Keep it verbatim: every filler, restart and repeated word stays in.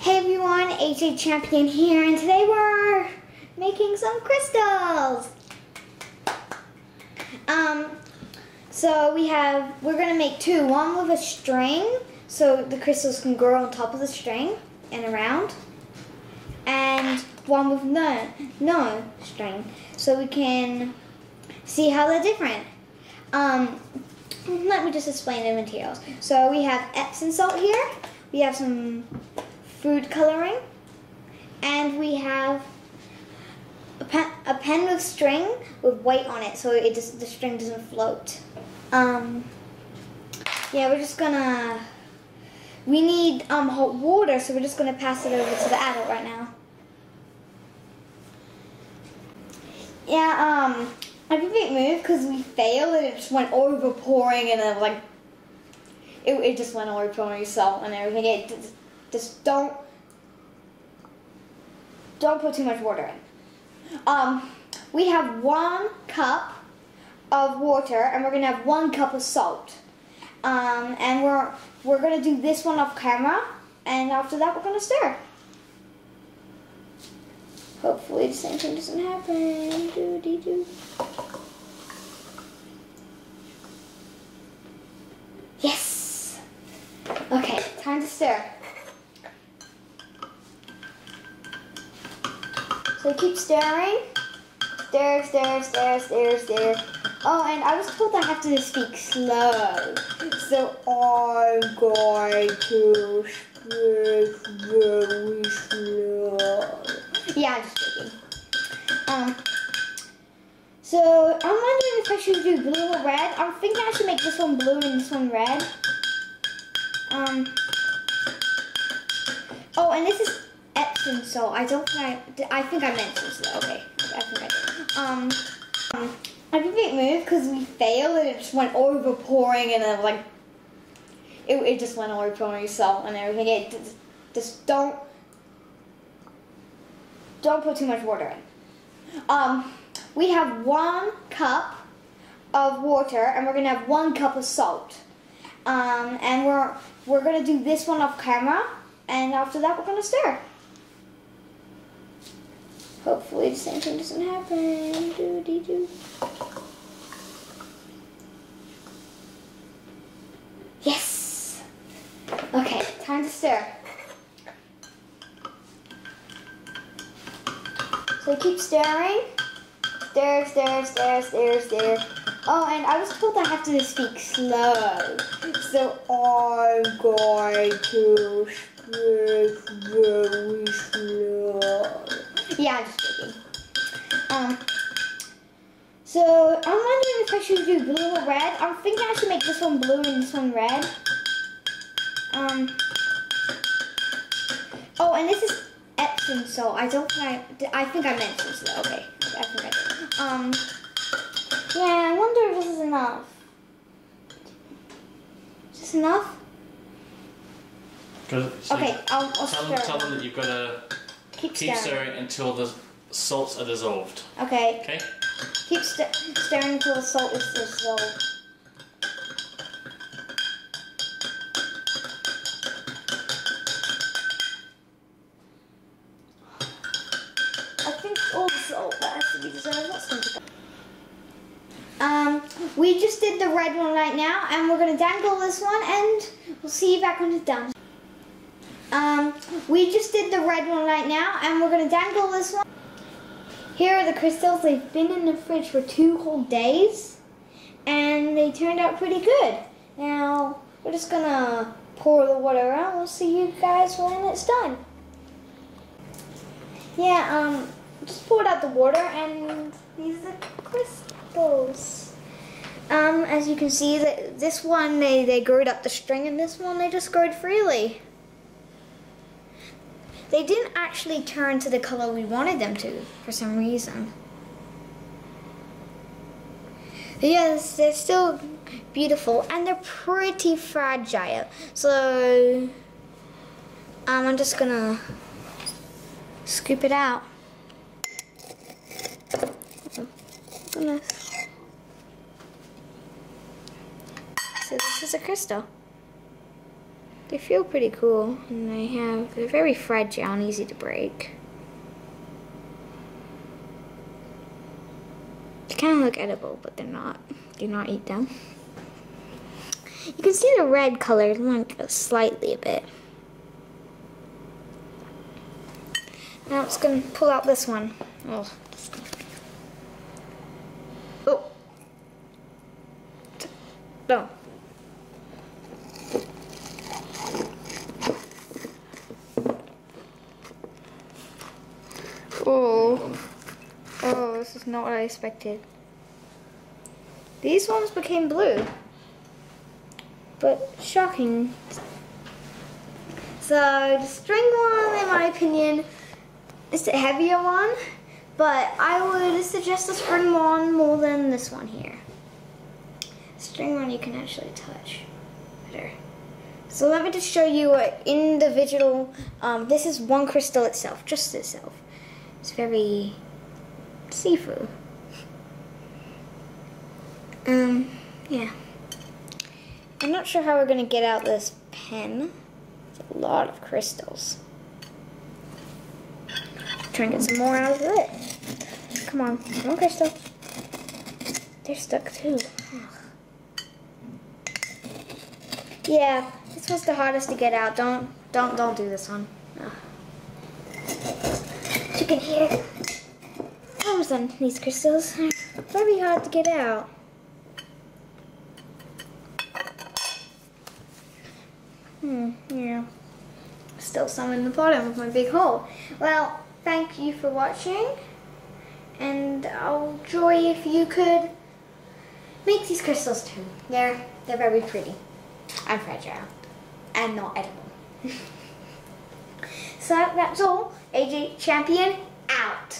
Hey everyone, A J Champion here, and today we're making some crystals. Um, so we have, we're gonna make two, one with a string, so the crystals can grow on top of the string and around, and one with no, no string, so we can see how they're different. Um, let me just explain the materials. So we have Epsom salt here, we have some food coloring, and we have a pen, a pen with string with weight on it, so it just, the string doesn't float. Um, yeah, we're just gonna, we need um, hot water, so we're just gonna pass it over to the adult right now. Yeah, um, I didn't move because we failed and it just went over pouring, and then like, it, it just went over pouring salt and everything. It just, just don't, don't put too much water in. Um, we have one cup of water and we're gonna have one cup of salt. Um, and we're, we're gonna do this one off camera, and after that we're gonna stir. Hopefully the same thing doesn't happen. Doo dee doo. Yes! Okay, time to stir. So keep stirring. Stir, stir, stir, stir, stir. Oh, and I was told I have to speak slow. So I'm going to speak very slow. Yeah, I'm just joking. Um, so, I'm wondering if I should do blue or red. I'm thinking I should make this one blue and this one red. Um, oh, and this is Epsom salt. I don't think I, I think I mentioned this. Okay, I think I did. Um, um, I didn't move because we failed and it just went over pouring, and then like, it, it just went over pouring salt and everything. It just, just don't, Don't put too much water in. Um, we have one cup of water and we're gonna have one cup of salt. Um, and we're, we're gonna do this one off camera, and after that we're gonna stir. Hopefully the same thing doesn't happen. Doo dee doo. Yes! Okay, time to stir. So keep stirring. Stir, stir, stir, stir, stir. Oh, and I was told I have to speak slow. So I'm going to speak very slow. Yeah, I'm just joking. Um, so I'm wondering if I should do blue or red. I'm thinking I should make this one blue and this one red. Um, oh, and this is Epsom salt. I don't think I, I think I mentioned this though. Okay, I think I did. Um, yeah, I wonder if this is enough. Is this enough? Good. So okay, I'll, I'll tell, them, tell them that you've got to keep, keep stirring. stirring until the salts are dissolved. Okay. Okay. Keep st stirring until the salt is dissolved. Um, we just did the red one right now, and we're going to dangle this one, and we'll see you back when it's done. Um, we just did the red one right now, and we're going to dangle this one. Here are the crystals. They've been in the fridge for two whole days, and they turned out pretty good. Now, we're just going to pour the water around. We'll see you guys when it's done. Yeah, um, just poured out the water, and these are the crystals. Um, as you can see, that this one they they growed up the string, and this one they just growed freely. They didn't actually turn to the color we wanted them to for some reason. But yes, they're still beautiful, and they're pretty fragile. So, um, I'm just gonna scoop it out. Goodness. So this is a crystal. They feel pretty cool, and they have, they're very fragile and easy to break. They kind of look edible, but they're not. Do not eat them. You can see the red color like slightly a bit. Now I'm just going to pull out this one. Oh. Oh. No. Oh. Oh, this is not what I expected. These ones became blue. But shocking. So the string one, in my opinion, is the heavier one, but I would suggest the string one more than this one here. String one you can actually touch better. So let me just show you an individual, um, this is one crystal itself, just itself. It's very see-through. Um, yeah. I'm not sure how we're gonna get out this pen. It's a lot of crystals. Try and get some more out of it. Come on, come on, crystal. They're stuck too. Ugh. Yeah, this was the hardest to get out. Don't, don't, don't do this one. As you can hear, thumbs on these crystals. Very hard to get out. Hmm, yeah. Still some in the bottom of my big hole. Well, thank you for watching, and I'll enjoy if you could make these crystals too. They're, they're very pretty and fragile and not edible. So that's all. A J Champion out.